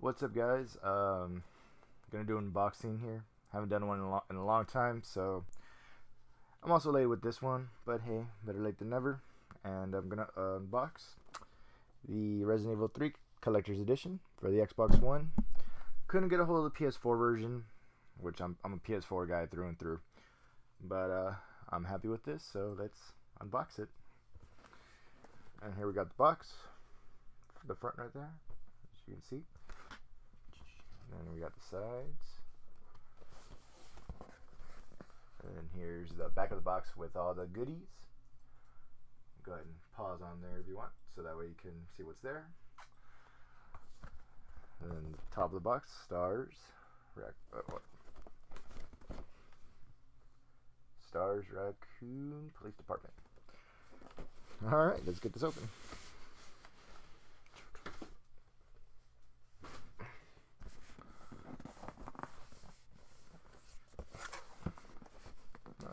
What's up, guys? Gonna do an unboxing here. Haven't done one in a long time, so I'm also late with this one, but hey, better late than never. And I'm gonna unbox the Resident Evil 3 Collector's Edition for the Xbox One. Couldn't get a hold of the PS4 version, which I'm a PS4 guy through and through, but I'm happy with this, so let's unbox it. And here we got the box, the front right there, as you can see. And then we got the sides. And then here's the back of the box with all the goodies. Go ahead and pause on there if you want, so that way you can see what's there. And then the top of the box, S.T.A.R.S. Raccoon Police Department. Alright, let's get this open.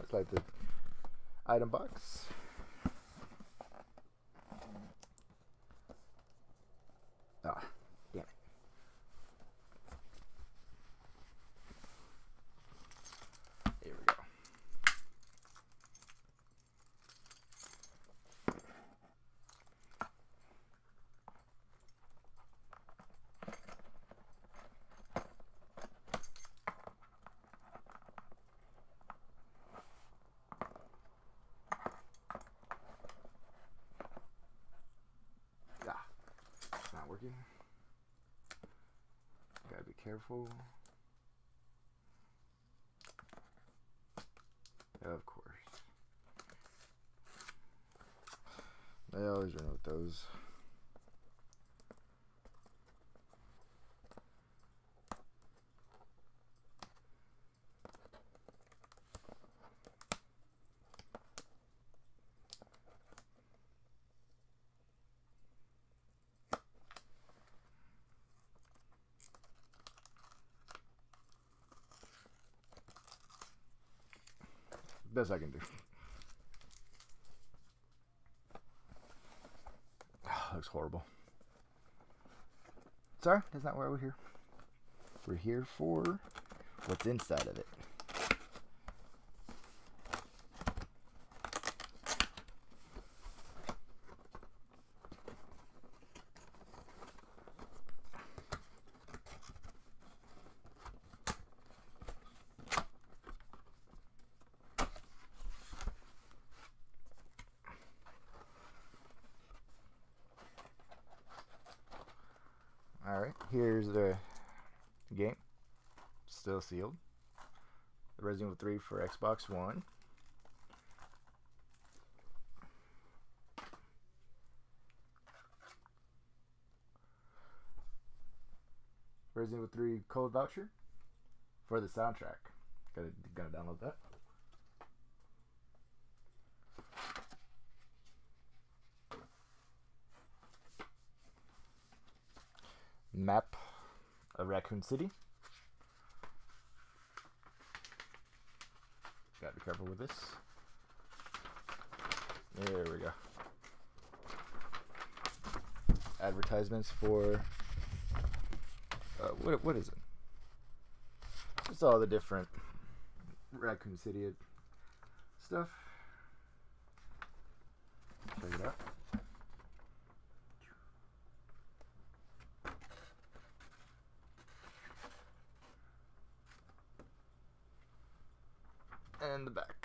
Let's light the item box. Ah, damn it. Here we go. Working. Gotta be careful. Of course. I always run with those. Best I can do. Oh, looks horrible. Sorry, that's not why we're here. We're here for what's inside of it. Alright, here's the game, still sealed, the Resident Evil 3 for Xbox One. Resident Evil 3 code voucher for the soundtrack. Gotta download that. Map of Raccoon City. Gotta be careful with this. There we go. Advertisements for what is it? It's all the different Raccoon City stuff. Check it out. And the back.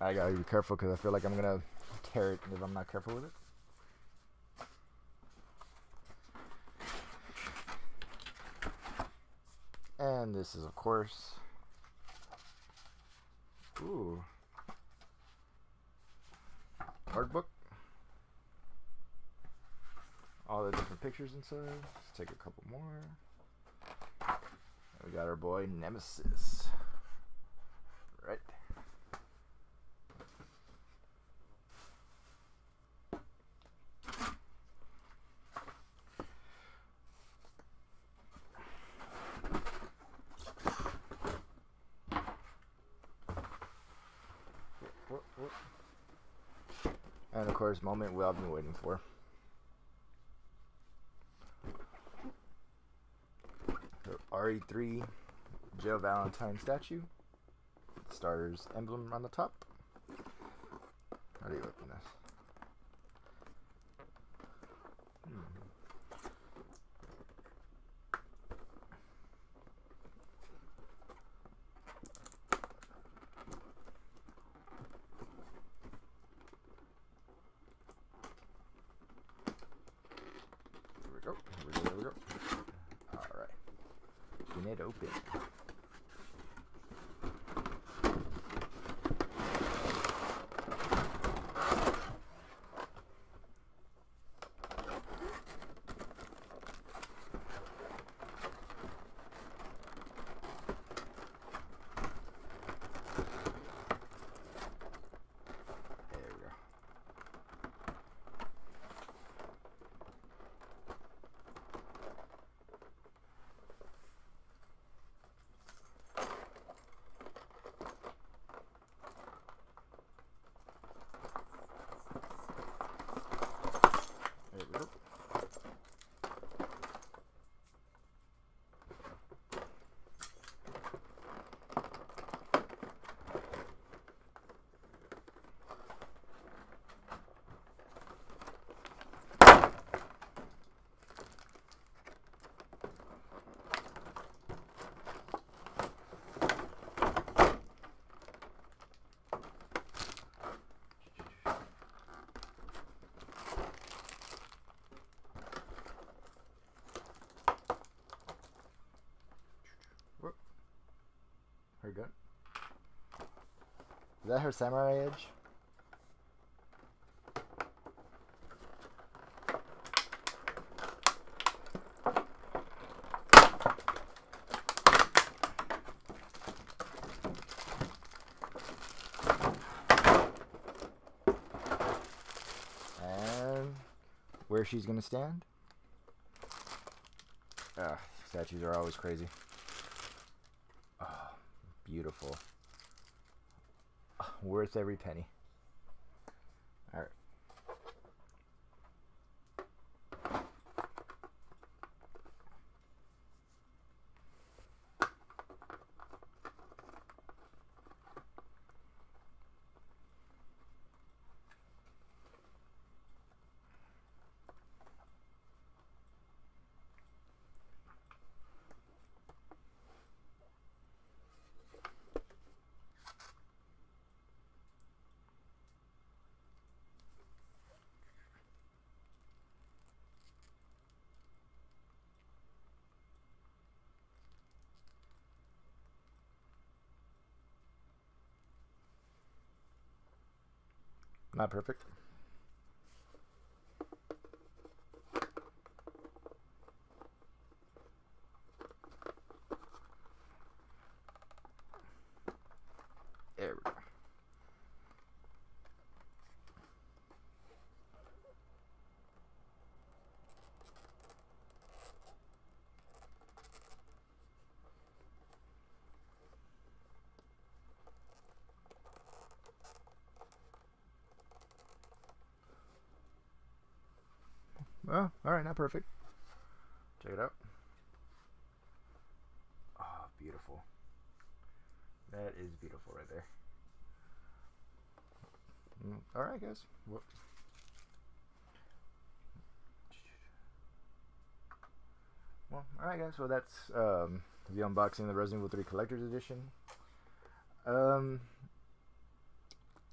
I gotta be careful because I feel like I'm gonna tear it if I'm not careful with it. And this is, of course, ooh, art book. All the different pictures inside. Let's take a couple more. And we got our boy Nemesis. Right. And of course, moment we all been waiting for. The RE3 Jill Valentine statue. Stars emblem on the top. How do you open this? Here we go. Alright. Getting it open. Her gun. Is that her Samurai Edge? And where she's gonna stand? Ah, statues are always crazy. Beautiful. Worth every penny. All right. Not perfect. There we go. Oh, alright, not perfect. Check it out. Oh, beautiful. That is beautiful right there. Alright, guys. Whoop. Well, alright, guys. Well, that's the unboxing of the Resident Evil 3 Collector's Edition.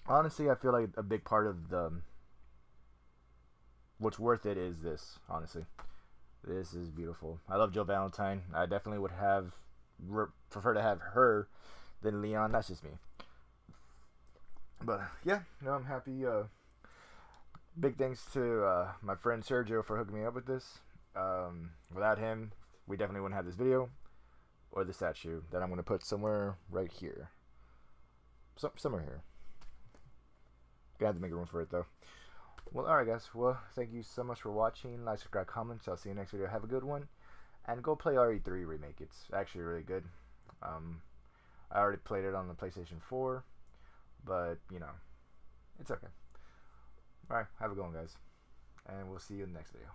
Honestly, I feel like a big part of the... what's worth it is this, honestly. This is beautiful. I love Jill Valentine. I definitely would have preferred to have her than Leon. That's just me. But yeah, no, I'm happy. Big thanks to my friend Sergio for hooking me up with this. Without him, we definitely wouldn't have this video or the statue that I'm going to put somewhere right here. Somewhere here. Gonna have to make room for it, though. Well, alright guys, well, thank you so much for watching. Like, subscribe, comments. I'll see you next video. Have a good one. And go play RE3 Remake. It's actually really good. I already played it on the PlayStation 4, but, you know, it's okay. Alright, have a good one, guys. And we'll see you in the next video.